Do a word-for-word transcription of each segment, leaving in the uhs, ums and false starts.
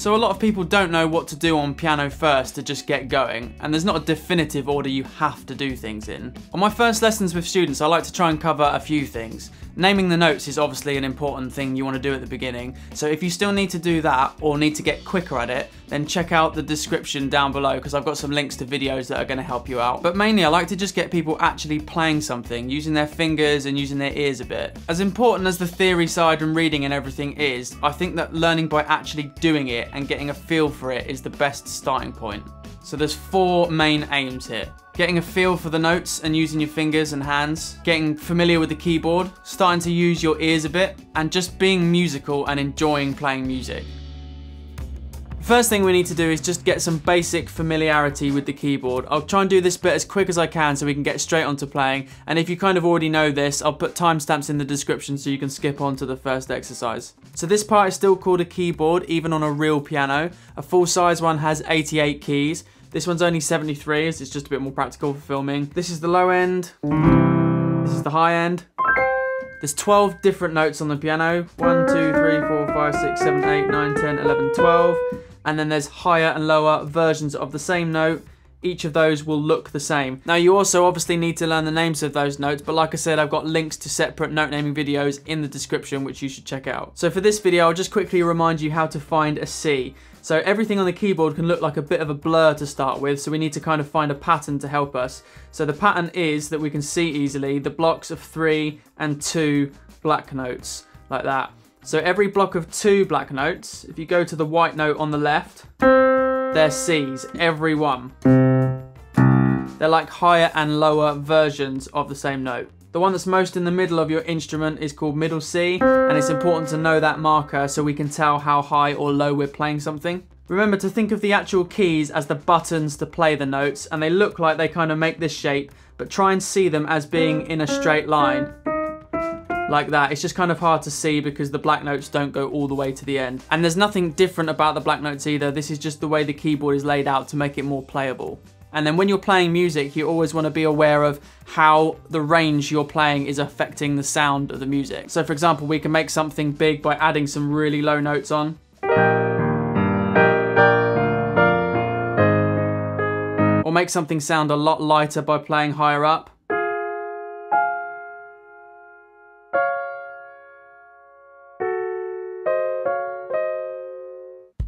So a lot of people don't know what to do on piano first to just get going, and there's not a definitive order you have to do things in. On my first lessons with students, I like to try and cover a few things. Naming the notes is obviously an important thing you want to do at the beginning, so if you still need to do that or need to get quicker at it, then check out the description down below because I've got some links to videos that are going to help you out. But mainly I like to just get people actually playing something, using their fingers and using their ears a bit. As important as the theory side and reading and everything is, I think that learning by actually doing it and getting a feel for it is the best starting point. So there's four main aims here. Getting a feel for the notes and using your fingers and hands, getting familiar with the keyboard, starting to use your ears a bit, and just being musical and enjoying playing music. First thing we need to do is just get some basic familiarity with the keyboard. I'll try and do this bit as quick as I can so we can get straight onto playing, and if you kind of already know this, I'll put timestamps in the description so you can skip on to the first exercise. So this part is still called a keyboard, even on a real piano. A full-size one has eighty-eight keys. This one's only seventy-three, as it's just a bit more practical for filming. This is the low end. This is the high end. There's twelve different notes on the piano. one, two, three, four, five, six, seven, eight, nine, ten, eleven, twelve. And then there's higher and lower versions of the same note. Each of those will look the same. Now you also obviously need to learn the names of those notes, but like I said, I've got links to separate note naming videos in the description which you should check out. So for this video, I'll just quickly remind you how to find a C. So everything on the keyboard can look like a bit of a blur to start with, so we need to kind of find a pattern to help us. So the pattern is that we can see easily the blocks of three and two black notes, like that. So every block of two black notes, if you go to the white note on the left, they're C's, every one. They're like higher and lower versions of the same note. The one that's most in the middle of your instrument is called middle C, and it's important to know that marker so we can tell how high or low we're playing something. Remember to think of the actual keys as the buttons to play the notes, and they look like they kind of make this shape, but try and see them as being in a straight line. Like that. It's just kind of hard to see because the black notes don't go all the way to the end. And there's nothing different about the black notes either. This is just the way the keyboard is laid out to make it more playable. And then when you're playing music, you always want to be aware of how the range you're playing is affecting the sound of the music. So for example, we can make something big by adding some really low notes on. Or make something sound a lot lighter by playing higher up.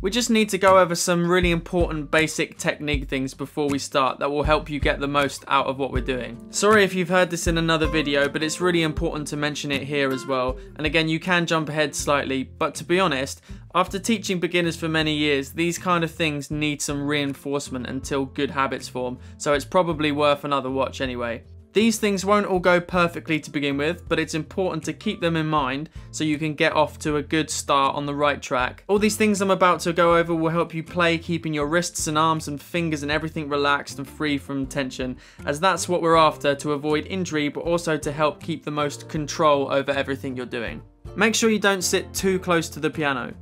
We just need to go over some really important basic technique things before we start that will help you get the most out of what we're doing. Sorry if you've heard this in another video, but it's really important to mention it here as well. And again, you can jump ahead slightly, but to be honest, after teaching beginners for many years, these kind of things need some reinforcement until good habits form, so it's probably worth another watch anyway. These things won't all go perfectly to begin with, but it's important to keep them in mind so you can get off to a good start on the right track. All these things I'm about to go over will help you play, keeping your wrists and arms and fingers and everything relaxed and free from tension, as that's what we're after to avoid injury, but also to help keep the most control over everything you're doing. Make sure you don't sit too close to the piano.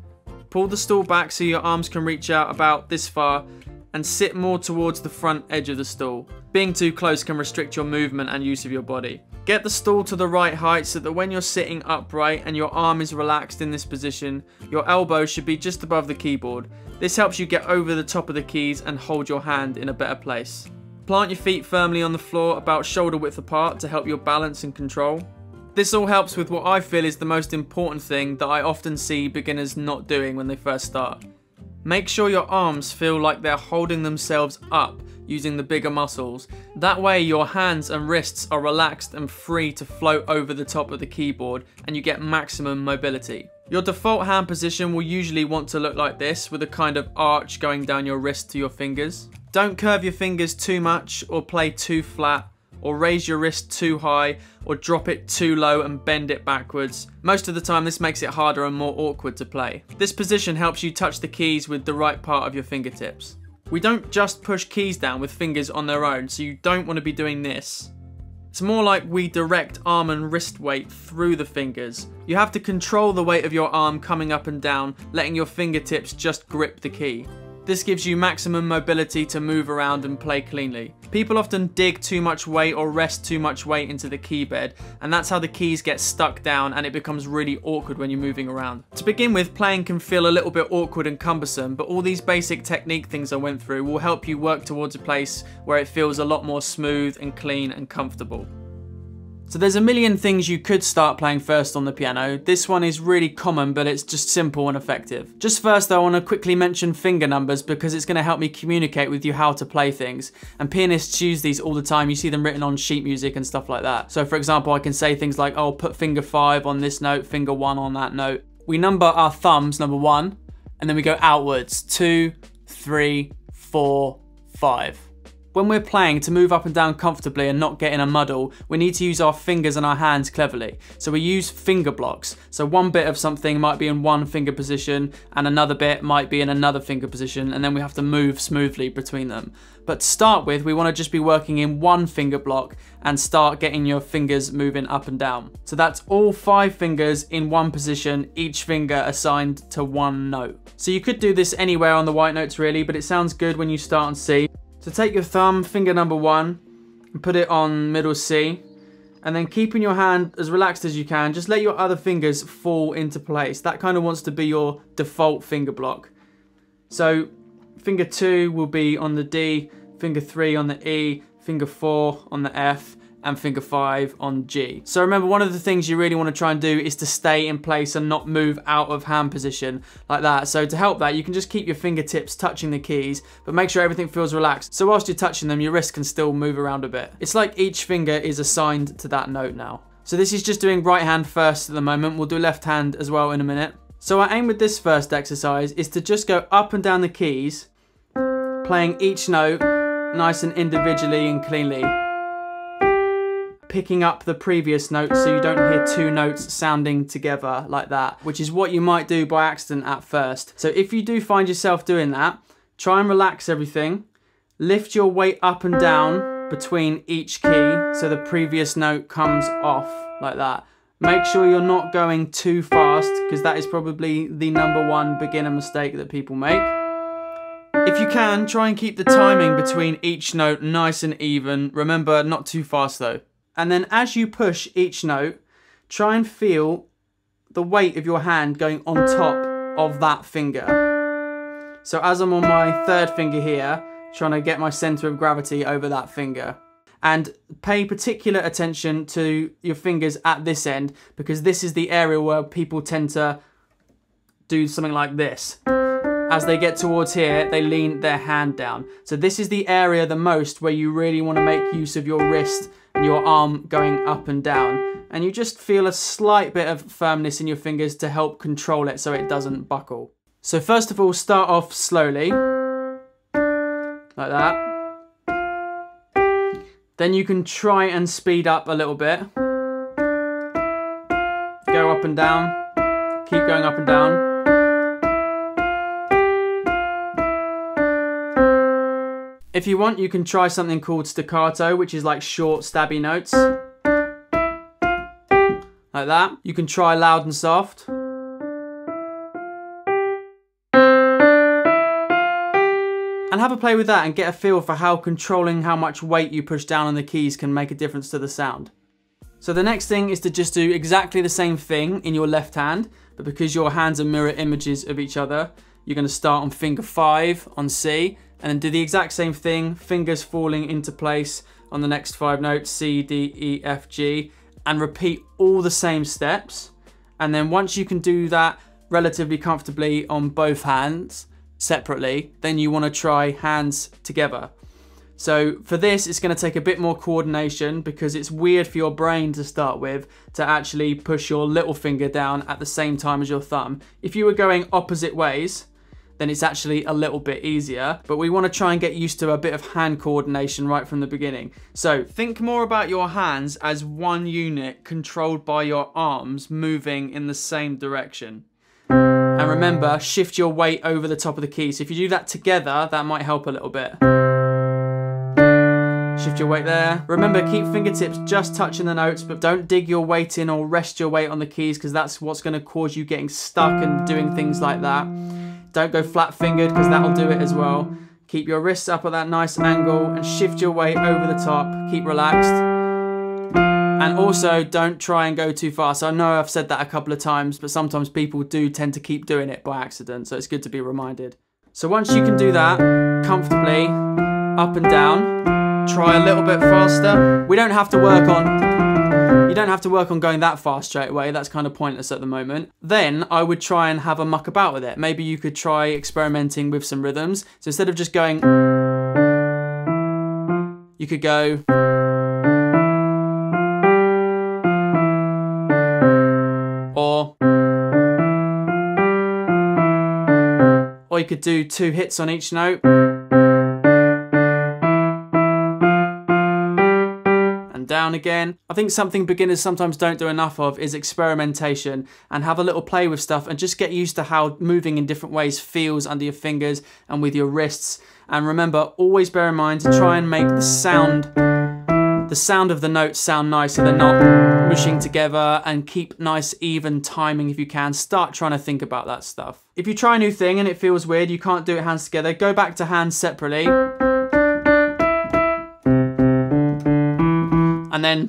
Pull the stool back so your arms can reach out about this far, and sit more towards the front edge of the stool. Being too close can restrict your movement and use of your body. Get the stool to the right height so that when you're sitting upright and your arm is relaxed in this position, your elbow should be just above the keyboard. This helps you get over the top of the keys and hold your hand in a better place. Plant your feet firmly on the floor about shoulder width apart to help your balance and control. This all helps with what I feel is the most important thing that I often see beginners not doing when they first start. Make sure your arms feel like they're holding themselves up using the bigger muscles. That way your hands and wrists are relaxed and free to float over the top of the keyboard and you get maximum mobility. Your default hand position will usually want to look like this, with a kind of arch going down your wrist to your fingers. Don't curve your fingers too much or play too flat, or raise your wrist too high, or drop it too low and bend it backwards. Most of the time this makes it harder and more awkward to play. This position helps you touch the keys with the right part of your fingertips. We don't just push keys down with fingers on their own, so you don't want to be doing this. It's more like we direct arm and wrist weight through the fingers. You have to control the weight of your arm coming up and down, letting your fingertips just grip the key. This gives you maximum mobility to move around and play cleanly. People often dig too much weight or rest too much weight into the key bed, and that's how the keys get stuck down and it becomes really awkward when you're moving around. To begin with, playing can feel a little bit awkward and cumbersome, but all these basic technique things I went through will help you work towards a place where it feels a lot more smooth and clean and comfortable. So there's a million things you could start playing first on the piano. This one is really common, but it's just simple and effective. Just first, I want to quickly mention finger numbers because it's going to help me communicate with you how to play things. And pianists use these all the time. You see them written on sheet music and stuff like that. So for example, I can say things like, oh, put finger five on this note, finger one on that note. We number our thumbs, number one, and then we go outwards, two, three, four, five. When we're playing, to move up and down comfortably and not get in a muddle, we need to use our fingers and our hands cleverly. So we use finger blocks. So one bit of something might be in one finger position and another bit might be in another finger position, and then we have to move smoothly between them. But to start with, we want to just be working in one finger block and start getting your fingers moving up and down. So that's all five fingers in one position, each finger assigned to one note. So you could do this anywhere on the white notes really, but it sounds good when you start on C. So take your thumb, finger number one, and put it on middle C, and then keeping your hand as relaxed as you can, just let your other fingers fall into place. That kind of wants to be your default finger block. So finger two will be on the D, finger three on the E, finger four on the F, and finger five on G. So remember, one of the things you really want to try and do is to stay in place and not move out of hand position like that. So to help that, you can just keep your fingertips touching the keys, but make sure everything feels relaxed. So whilst you're touching them, your wrist can still move around a bit. It's like each finger is assigned to that note now. So this is just doing right hand first at the moment. We'll do left hand as well in a minute. So our aim with this first exercise is to just go up and down the keys, playing each note nice and individually and cleanly, picking up the previous note so you don't hear two notes sounding together like that, which is what you might do by accident at first. So if you do find yourself doing that, try and relax everything. Lift your weight up and down between each key so the previous note comes off like that. Make sure you're not going too fast because that is probably the number one beginner mistake that people make. If you can, try and keep the timing between each note nice and even. Remember, not too fast though. And then as you push each note, try and feel the weight of your hand going on top of that finger. So as I'm on my third finger here, trying to get my center of gravity over that finger. And pay particular attention to your fingers at this end, because this is the area where people tend to do something like this. As they get towards here, they lean their hand down. So this is the area the most where you really want to make use of your wrist and your arm going up and down. And you just feel a slight bit of firmness in your fingers to help control it so it doesn't buckle. So first of all, start off slowly, like that. Then you can try and speed up a little bit. Go up and down, keep going up and down. If you want, you can try something called staccato, which is like short, stabby notes. Like that. You can try loud and soft. And have a play with that and get a feel for how controlling how much weight you push down on the keys can make a difference to the sound. So the next thing is to just do exactly the same thing in your left hand, but because your hands are mirror images of each other, you're going to start on finger five on C, and then do the exact same thing, fingers falling into place on the next five notes, C, D, E, F, G, and repeat all the same steps. And then once you can do that relatively comfortably on both hands separately, then you want to try hands together. So for this, it's going to take a bit more coordination because it's weird for your brain to start with to actually push your little finger down at the same time as your thumb. If you were going opposite ways, then it's actually a little bit easier. But we want to try and get used to a bit of hand coordination right from the beginning. So think more about your hands as one unit controlled by your arms moving in the same direction. And remember, shift your weight over the top of the key. So if you do that together, that might help a little bit. Shift your weight there. Remember, keep fingertips just touching the notes, but don't dig your weight in or rest your weight on the keys because that's what's going to cause you getting stuck and doing things like that. Don't go flat-fingered, because that'll do it as well. Keep your wrists up at that nice angle and shift your weight over the top. Keep relaxed. And also, don't try and go too fast. I know I've said that a couple of times, but sometimes people do tend to keep doing it by accident, so it's good to be reminded. So once you can do that comfortably, up and down, try a little bit faster. We don't have to work on, you don't have to work on going that fast straight away. That's kind of pointless at the moment. Then I would try and have a muck about with it. Maybe you could try experimenting with some rhythms. So instead of just going, you could go, or you could do two hits on each note and down again. I think something beginners sometimes don't do enough of is experimentation, and have a little play with stuff and just get used to how moving in different ways feels under your fingers and with your wrists. And remember, always bear in mind to try and make the sound The sound of the notes sound nice, so they're not mushing together, and keep nice even timing if you can. Start trying to think about that stuff. If you try a new thing and it feels weird, you can't do it hands together, go back to hands separately. And then,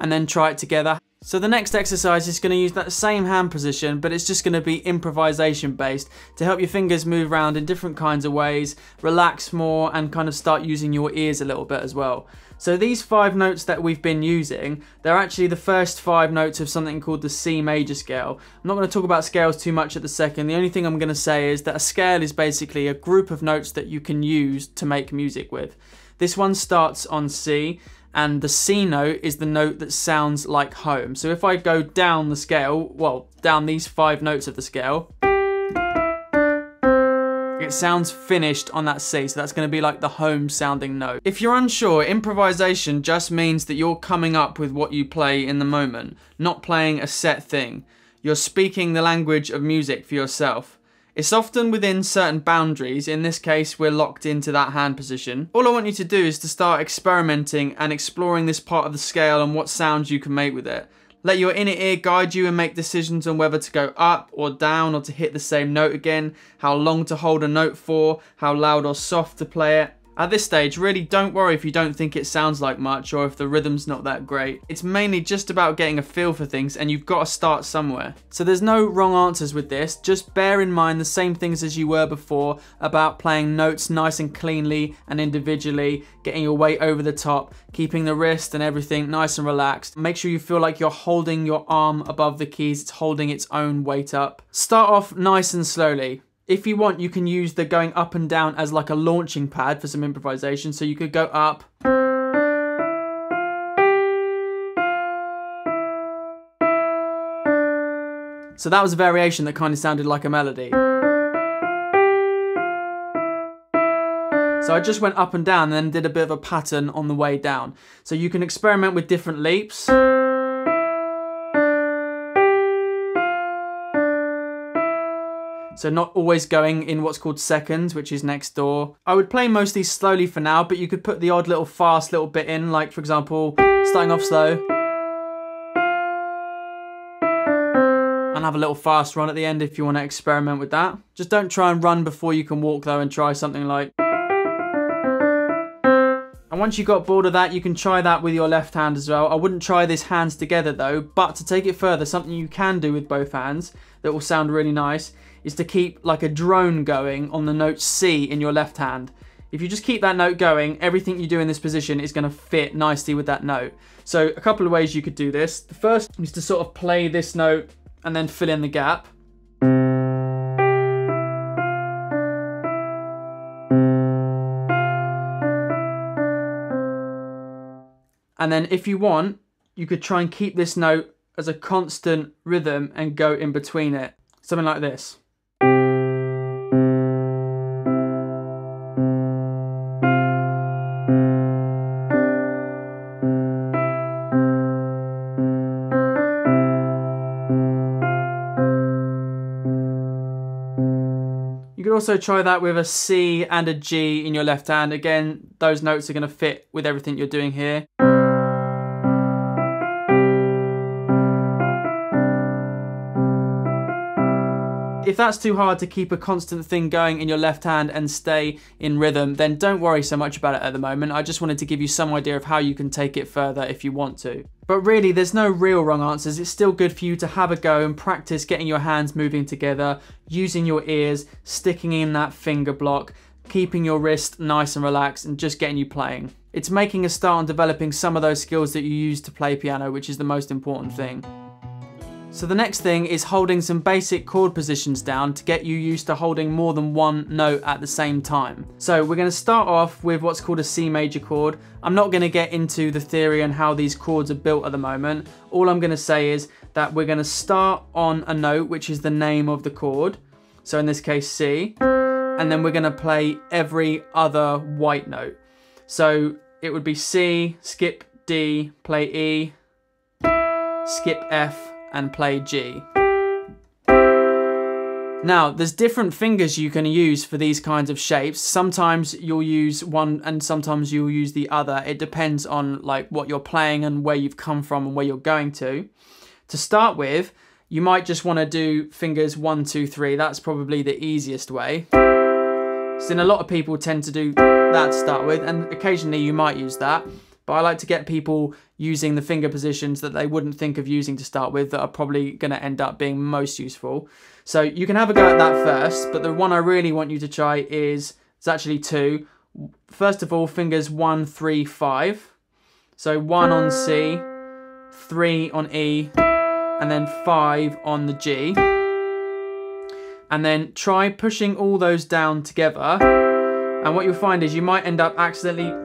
and then try it together. So the next exercise is going to use that same hand position, but it's just going to be improvisation based to help your fingers move around in different kinds of ways, relax more, and kind of start using your ears a little bit as well. So these five notes that we've been using, they're actually the first five notes of something called the C major scale. I'm not going to talk about scales too much at the second. The only thing I'm going to say is that a scale is basically a group of notes that you can use to make music with. This one starts on C, and the C note is the note that sounds like home. So if I go down the scale, well, down these five notes of the scale, it sounds finished on that C, so that's going to be like the home sounding note. If you're unsure, improvisation just means that you're coming up with what you play in the moment, not playing a set thing. You're speaking the language of music for yourself. It's often within certain boundaries. In this case, we're locked into that hand position. All I want you to do is to start experimenting and exploring this part of the scale and what sounds you can make with it. Let your inner ear guide you and make decisions on whether to go up or down, or to hit the same note again, how long to hold a note for, how loud or soft to play it. At this stage, really don't worry if you don't think it sounds like much or if the rhythm's not that great. It's mainly just about getting a feel for things, and you've got to start somewhere. So there's no wrong answers with this, just bear in mind the same things as you were before about playing notes nice and cleanly and individually, getting your weight over the top, keeping the wrist and everything nice and relaxed. Make sure you feel like you're holding your arm above the keys, it's holding its own weight up. Start off nice and slowly. If you want, you can use the going up and down as like a launching pad for some improvisation. So you could go up. So that was a variation that kind of sounded like a melody. So I just went up and down and then did a bit of a pattern on the way down. So you can experiment with different leaps. So not always going in what's called seconds, which is next door. I would play most of these slowly for now, but you could put the odd little fast little bit in, like for example, starting off slow. And have a little fast run at the end if you want to experiment with that. Just don't try and run before you can walk though, and try something like. And once you got bored of that, you can try that with your left hand as well. I wouldn't try this hands together though, but to take it further, something you can do with both hands that will sound really nice is to keep like a drone going on the note C in your left hand. If you just keep that note going, everything you do in this position is going to fit nicely with that note. So a couple of ways you could do this. The first is to sort of play this note and then fill in the gap. And then if you want, you could try and keep this note as a constant rhythm and go in between it. Something like this. Also try that with a C and a G in your left hand. Again, those notes are going to fit with everything you're doing here. If that's too hard to keep a constant thing going in your left hand and stay in rhythm, then don't worry so much about it at the moment. I just wanted to give you some idea of how you can take it further if you want to. But really, there's no real wrong answers. It's still good for you to have a go and practice getting your hands moving together, using your ears, sticking in that finger block, keeping your wrist nice and relaxed, and just getting you playing. It's making a start on developing some of those skills that you use to play piano, which is the most important thing. So the next thing is holding some basic chord positions down to get you used to holding more than one note at the same time. So we're going to start off with what's called a C major chord. I'm not going to get into the theory and how these chords are built at the moment. All I'm going to say is that we're going to start on a note, which is the name of the chord. So in this case, C, and then we're going to play every other white note. So it would be C, skip D, play E, skip F, and play G. Now, there's different fingers you can use for these kinds of shapes. Sometimes you'll use one and sometimes you'll use the other. It depends on like what you're playing and where you've come from and where you're going to. To start with, you might just want to do fingers one, two, three. That's probably the easiest way. So then a lot of people tend to do that to start with, and occasionally you might use that. But I like to get people using the finger positions that they wouldn't think of using to start with that are probably going to end up being most useful. So you can have a go at that first, but the one I really want you to try is, it's actually two. First of all, fingers one, three, five. So one on C, three on E, and then five on the G. And then try pushing all those down together. And what you'll find is you might end up accidentally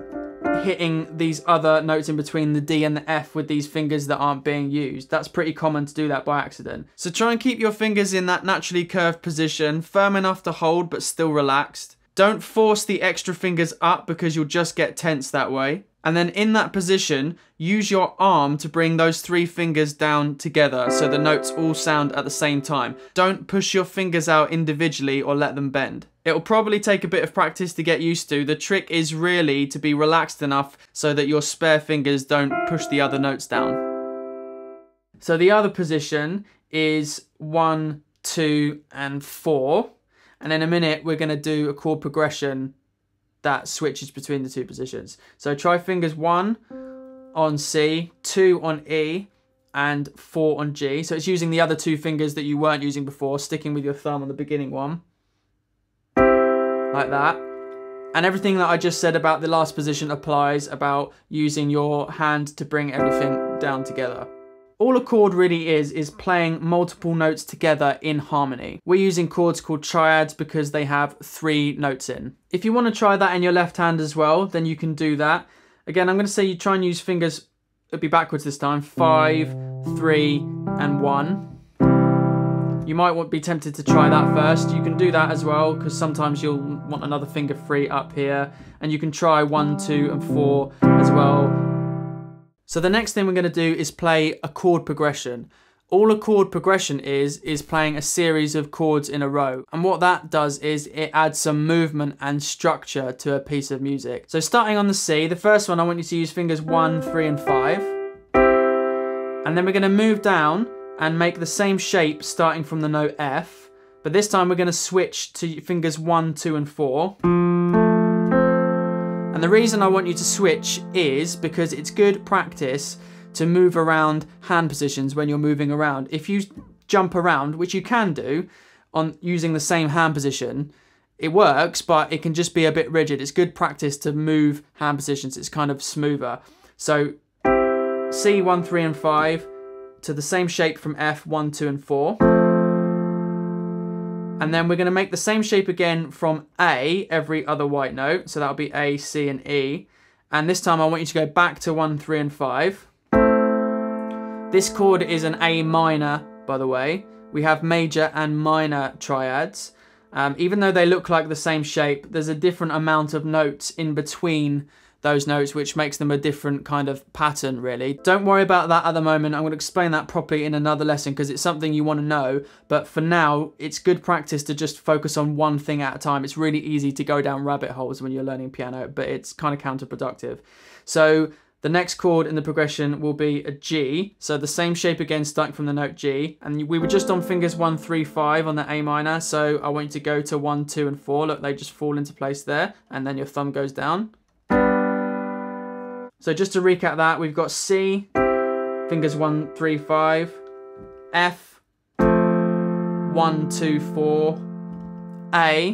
hitting these other notes in between the D and the F with these fingers that aren't being used. That's pretty common to do that by accident. So try and keep your fingers in that naturally curved position, firm enough to hold but still relaxed. Don't force the extra fingers up because you'll just get tense that way. And then in that position, use your arm to bring those three fingers down together so the notes all sound at the same time. Don't push your fingers out individually or let them bend. It'll probably take a bit of practice to get used to. The trick is really to be relaxed enough so that your spare fingers don't push the other notes down. So the other position is one, two, and four. And in a minute, we're gonna do a chord progression that switches between the two positions. So try fingers one on C, two on E, and four on G. So it's using the other two fingers that you weren't using before, sticking with your thumb on the beginning one, like that. And everything that I just said about the last position applies about using your hand to bring everything down together. All a chord really is, is playing multiple notes together in harmony. We're using chords called triads because they have three notes in. If you want to try that in your left hand as well, then you can do that. Again, I'm going to say you try and use fingers, it'll be backwards this time, five, three, and one. You might want to be tempted to try that first. You can do that as well, because sometimes you'll want another finger free up here. And you can try one, two, and four as well. So the next thing we're going to do is play a chord progression. All a chord progression is, is playing a series of chords in a row. And what that does is it adds some movement and structure to a piece of music. So starting on the C, the first one I want you to use fingers one, three, and five. And then we're going to move down and make the same shape starting from the note F. But this time we're going to switch to fingers one, two, and four. And the reason I want you to switch is because it's good practice to move around hand positions when you're moving around. If you jump around, which you can do on using the same hand position, it works, but it can just be a bit rigid. It's good practice to move hand positions. It's kind of smoother. So C, one, three, and five to the same shape from F, one, two, and four. And then we're going to make the same shape again from A, every other white note. So that'll be A, C, and E. And this time I want you to go back to one, three, and five. This chord is an A minor, by the way. We have major and minor triads. Um, even though they look like the same shape, there's a different amount of notes in between those notes, which makes them a different kind of pattern, really. Don't worry about that at the moment. I'm going to explain that properly in another lesson because it's something you want to know. But for now, it's good practice to just focus on one thing at a time. It's really easy to go down rabbit holes when you're learning piano, but it's kind of counterproductive. So The next chord in the progression will be a G, so the same shape again starting from the note G, and we were just on fingers one, three, five on the A minor, so I want you to go to one, two, and four. Look, they just fall into place there, and then your thumb goes down. So just to recap that, we've got C, fingers one, three, five, F, one, two, four, A,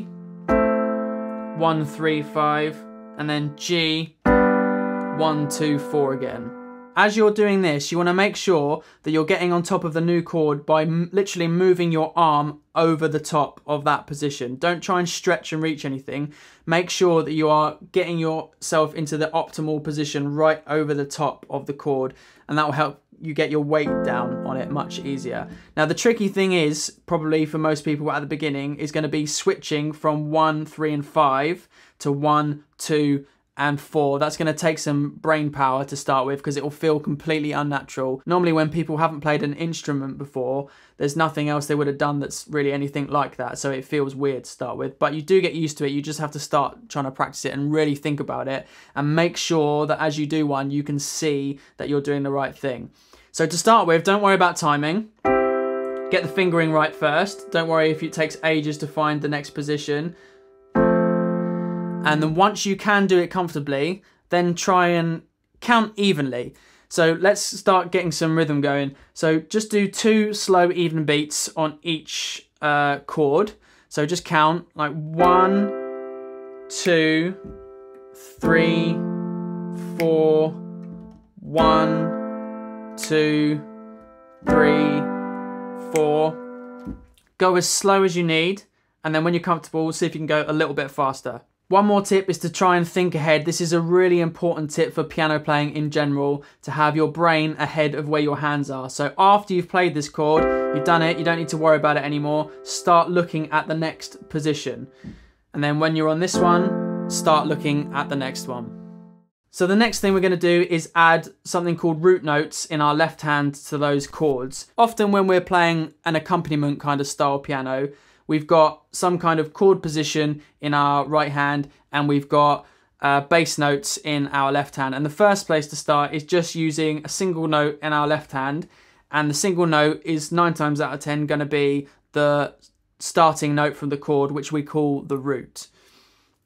one, three, five, and then G, one, two, four again. As you're doing this, you want to make sure that you're getting on top of the new chord by m literally moving your arm over the top of that position. Don't try and stretch and reach anything. Make sure that you are getting yourself into the optimal position right over the top of the chord, and that will help you get your weight down on it much easier. Now the tricky thing is, probably for most people at the beginning, is going to be switching from one, three, and five to one, two, and four. That's going to take some brain power to start with, because it will feel completely unnatural. Normally when people haven't played an instrument before, there's nothing else they would have done that's really anything like that, so it feels weird to start with, but you do get used to it. You just have to start trying to practice it and really think about it, and make sure that as you do one, you can see that you're doing the right thing. So to start with, don't worry about timing. Get the fingering right first. Don't worry if it takes ages to find the next position. And then once you can do it comfortably, then try and count evenly. So let's start getting some rhythm going. So just do two slow even beats on each uh, chord. So just count like one, two, three, four, one, two, three, four. Go as slow as you need. And then when you're comfortable, see if you can go a little bit faster. One more tip is to try and think ahead. This is a really important tip for piano playing in general, to have your brain ahead of where your hands are. So after you've played this chord, you've done it, you don't need to worry about it anymore. Start looking at the next position. And then when you're on this one, start looking at the next one. So the next thing we're going to do is add something called root notes in our left hand to those chords. Often when we're playing an accompaniment kind of style piano, we've got some kind of chord position in our right hand, and we've got uh, bass notes in our left hand. And the first place to start is just using a single note in our left hand. And the single note is nine times out of ten going to be the starting note from the chord, which we call the root.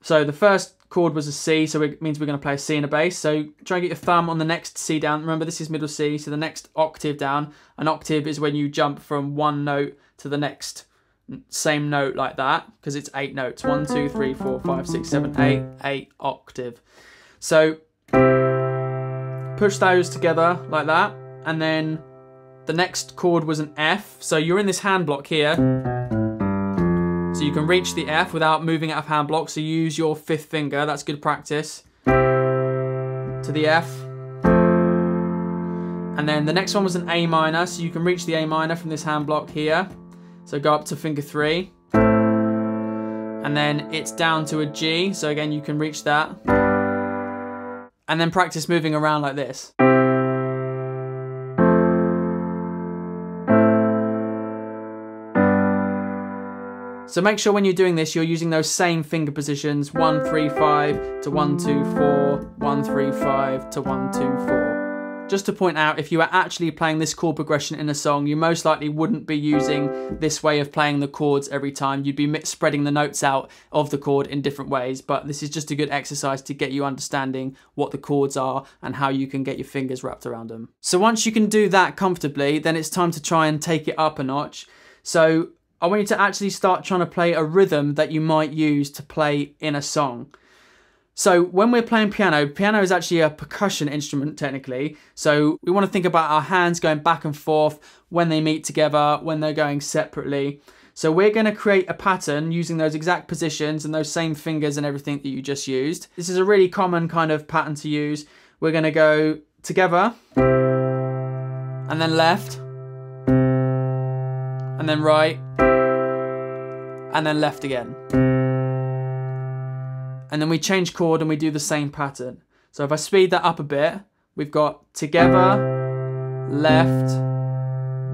So the first chord was a C, so it means we're going to play a C and a bass. So try and get your thumb on the next C down. Remember, this is middle C, so the next octave down. An octave is when you jump from one note to the next same note like that, because it's eight notes. One, two, three, four, five, six, seven, eight, eight octave. So push those together like that, and then the next chord was an F. So you're in this hand block here, so you can reach the F without moving out of hand block. So use your fifth finger, that's good practice, to the F. And then the next one was an A minor, so you can reach the A minor from this hand block here. So go up to finger three, and then it's down to a G, so again you can reach that, and then practice moving around like this. So make sure when you're doing this you're using those same finger positions, one, three, five to one, two, four, one, three, five to one, two, four. Just to point out, if you were actually playing this chord progression in a song, you most likely wouldn't be using this way of playing the chords every time. You'd be spreading the notes out of the chord in different ways, but this is just a good exercise to get you understanding what the chords are and how you can get your fingers wrapped around them. So once you can do that comfortably, then it's time to try and take it up a notch. So I want you to actually start trying to play a rhythm that you might use to play in a song. So when we're playing piano, piano is actually a percussion instrument technically. So we want to think about our hands going back and forth when they meet together, when they're going separately. So we're going to create a pattern using those exact positions and those same fingers and everything that you just used. This is a really common kind of pattern to use. We're going to go together, and then left, and then right, and then left again. And then we change chord and we do the same pattern. So if I speed that up a bit, we've got together, left,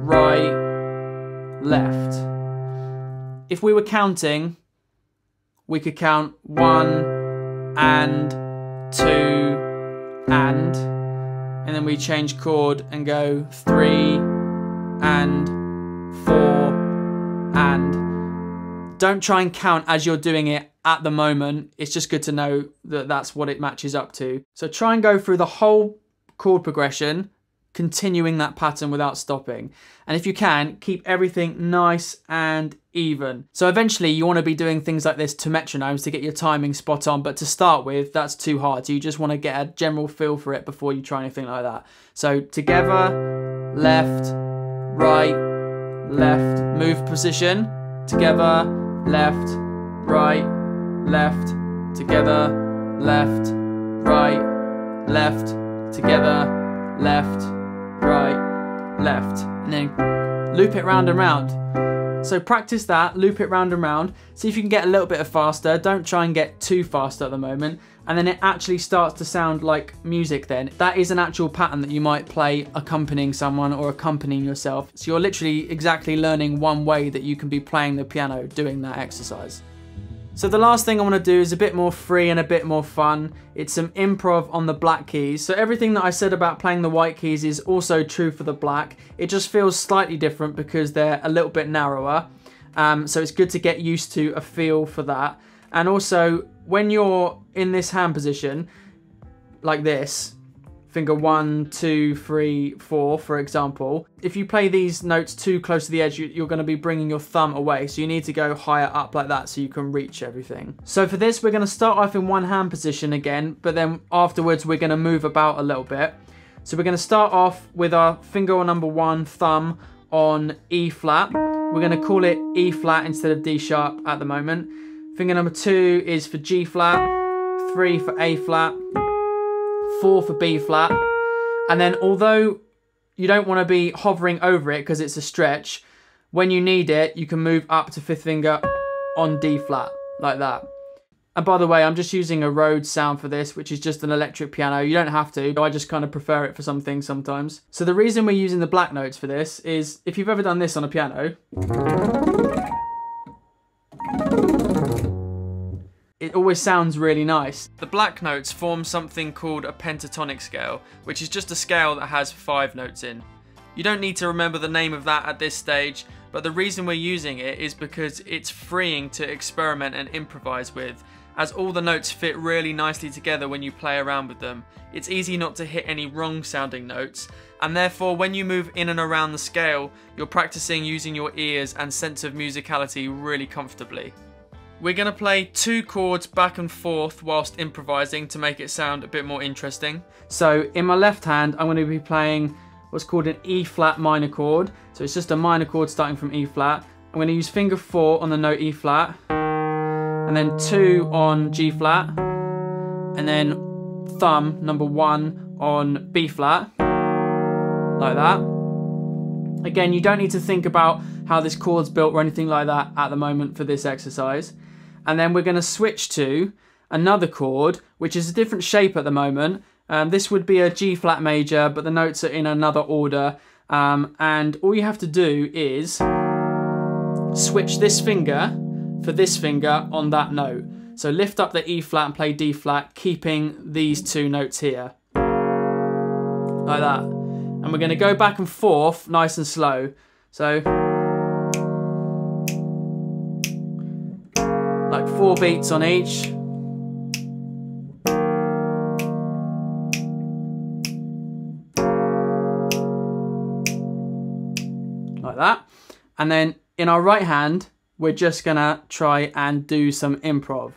right, left. If we were counting, we could count one and two and. and then we change chord and go three and four and. Don't try and count as you're doing it at the moment. It's just good to know that that's what it matches up to. So try and go through the whole chord progression, continuing that pattern without stopping. And if you can, keep everything nice and even. So eventually you want to be doing things like this to metronomes to get your timing spot on, but to start with, that's too hard. So you just want to get a general feel for it before you try anything like that. So together, left, right, left, move position, together, left, right, left, together, left, right, left, together, left, right, left, and then loop it round and round. So practice that, loop it round and round, see if you can get a little bit of faster. Don't try and get too fast at the moment, and then it actually starts to sound like music then. That is an actual pattern that you might play accompanying someone or accompanying yourself. So you're literally exactly learning one way that you can be playing the piano doing that exercise. So the last thing I want to do is a bit more free and a bit more fun. It's some improv on the black keys. So everything that I said about playing the white keys is also true for the black. It just feels slightly different because they're a little bit narrower. Um, so it's good to get used to a feel for that. And also when you're in this hand position, like this, finger one, two, three, four, for example, if you play these notes too close to the edge, you're going to be bringing your thumb away. So you need to go higher up like that so you can reach everything. So for this, we're going to start off in one hand position again, but then afterwards we're going to move about a little bit. So we're going to start off with our finger on number one, thumb on E flat. We're going to call it E flat instead of D sharp at the moment. Finger number two is for G flat, three for A flat, four for B flat, and then although you don't want to be hovering over it because it's a stretch, when you need it you can move up to fifth finger on D flat like that. And by the way, I'm just using a Rhodes sound for this, which is just an electric piano. You don't have to, but I just kind of prefer it for some things sometimes. So the reason we're using the black notes for this is if you've ever done this on a piano, it always sounds really nice. The black notes form something called a pentatonic scale, which is just a scale that has five notes in. You don't need to remember the name of that at this stage, but the reason we're using it is because it's freeing to experiment and improvise with, as all the notes fit really nicely together when you play around with them. It's easy not to hit any wrong sounding notes, and therefore when you move in and around the scale, you're practicing using your ears and sense of musicality really comfortably. We're going to play two chords back and forth whilst improvising to make it sound a bit more interesting. So in my left hand, I'm going to be playing what's called an E flat minor chord. So it's just a minor chord starting from E flat. I'm going to use finger four on the note E flat, and then two on G flat, and then thumb number one on B flat, like that. Again, you don't need to think about how this chord's built or anything like that at the moment for this exercise. And then we're going to switch to another chord, which is a different shape at the moment. Um, this would be a G flat major, but the notes are in another order. Um, and all you have to do is switch this finger for this finger on that note. So lift up the E flat and play D flat, keeping these two notes here, like that. And we're going to go back and forth nice and slow. So, like four beats on each. Like that. And then in our right hand, we're just going to try and do some improv.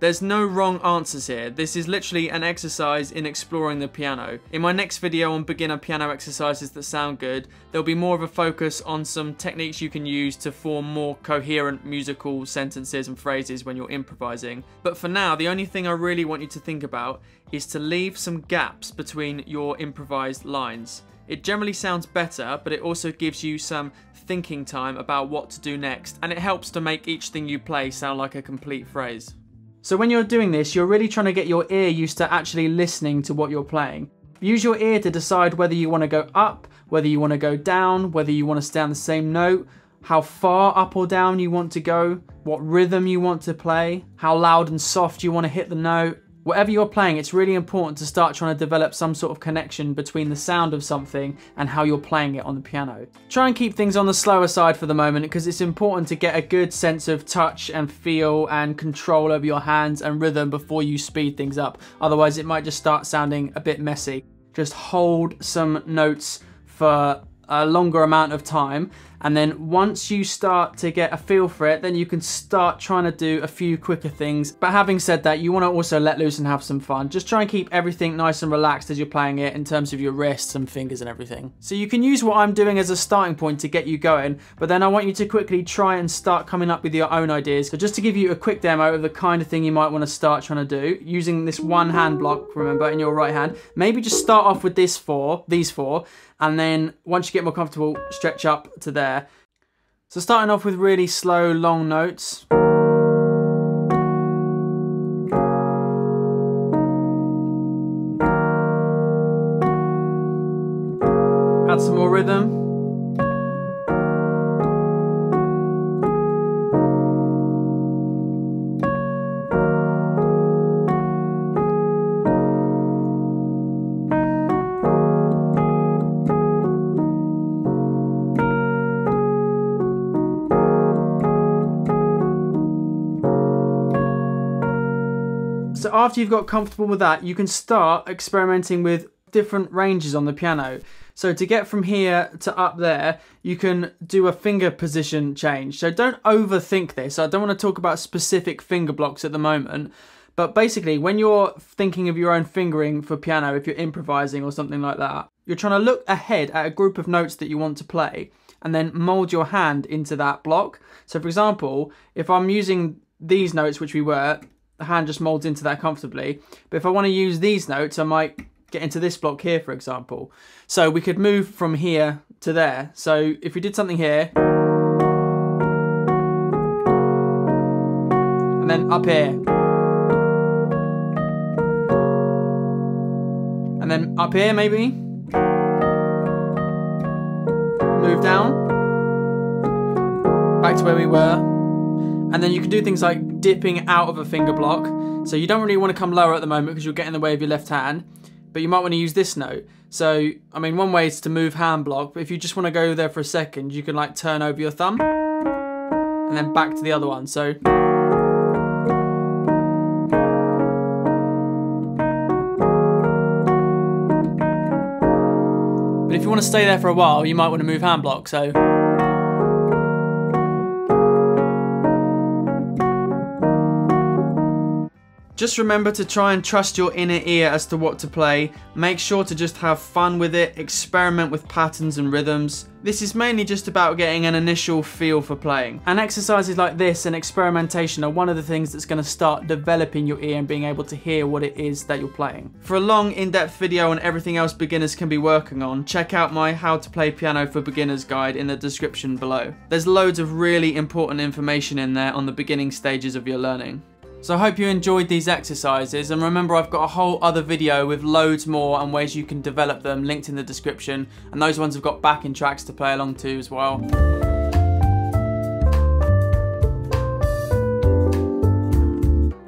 There's no wrong answers here. This is literally an exercise in exploring the piano. In my next video on beginner piano exercises that sound good, there'll be more of a focus on some techniques you can use to form more coherent musical sentences and phrases when you're improvising. But for now, the only thing I really want you to think about is to leave some gaps between your improvised lines. It generally sounds better, but it also gives you some thinking time about what to do next, and it helps to make each thing you play sound like a complete phrase. So when you're doing this, you're really trying to get your ear used to actually listening to what you're playing. Use your ear to decide whether you want to go up, whether you want to go down, whether you want to stay on the same note, how far up or down you want to go, what rhythm you want to play, how loud and soft you want to hit the note, Whatever you're playing, it's really important to start trying to develop some sort of connection between the sound of something and how you're playing it on the piano. Try and keep things on the slower side for the moment, because it's important to get a good sense of touch and feel and control over your hands and rhythm before you speed things up. Otherwise it might just start sounding a bit messy. Just hold some notes for a longer amount of time, and then once you start to get a feel for it, then you can start trying to do a few quicker things. But having said that, you want to also let loose and have some fun. Just try and keep everything nice and relaxed as you're playing it in terms of your wrists and fingers and everything. So you can use what I'm doing as a starting point to get you going, but then I want you to quickly try and start coming up with your own ideas. So just to give you a quick demo of the kind of thing you might want to start trying to do, using this one hand block, remember, in your right hand, maybe just start off with this four, these four, and then once you get more comfortable, stretch up to there. So starting off with really slow, long notes. Add some more rhythm. So after you've got comfortable with that, you can start experimenting with different ranges on the piano. So to get from here to up there, you can do a finger position change. So don't overthink this. I don't want to talk about specific finger blocks at the moment, but basically when you're thinking of your own fingering for piano, if you're improvising or something like that, you're trying to look ahead at a group of notes that you want to play and then mold your hand into that block. So for example, if I'm using these notes, which we were, the hand just molds into that comfortably. But if I want to use these notes, I might get into this block here, for example. So we could move from here to there. So if we did something here, and then up here, and then up here maybe, move down, back to where we were. And then you can do things like dipping out of a finger block. So you don't really want to come lower at the moment because you'll get in the way of your left hand, but you might want to use this note. So, I mean, one way is to move hand block, but if you just want to go there for a second, you can like turn over your thumb and then back to the other one. So, but if you want to stay there for a while, you might want to move hand block. So, just remember to try and trust your inner ear as to what to play. Make sure to just have fun with it, experiment with patterns and rhythms. This is mainly just about getting an initial feel for playing. And exercises like this and experimentation are one of the things that's going to start developing your ear and being able to hear what it is that you're playing. For a long in-depth video on everything else beginners can be working on, check out my How to Play Piano for Beginners guide in the description below. There's loads of really important information in there on the beginning stages of your learning. So I hope you enjoyed these exercises, and remember I've got a whole other video with loads more and ways you can develop them linked in the description, and those ones have got backing tracks to play along to as well.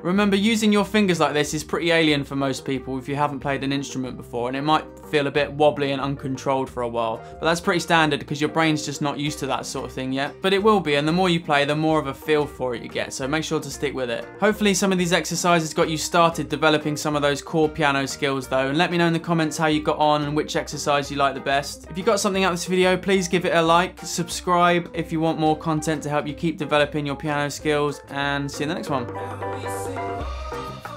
Remember, using your fingers like this is pretty alien for most people if you haven't played an instrument before, and it might feel a bit wobbly and uncontrolled for a while, but that's pretty standard because your brain's just not used to that sort of thing yet. But it will be, and the more you play, the more of a feel for it you get, so make sure to stick with it. Hopefully some of these exercises got you started developing some of those core piano skills though, and let me know in the comments how you got on and which exercise you like the best. If you got something out of this video, please give it a like, subscribe if you want more content to help you keep developing your piano skills, and see you in the next one. Thank you.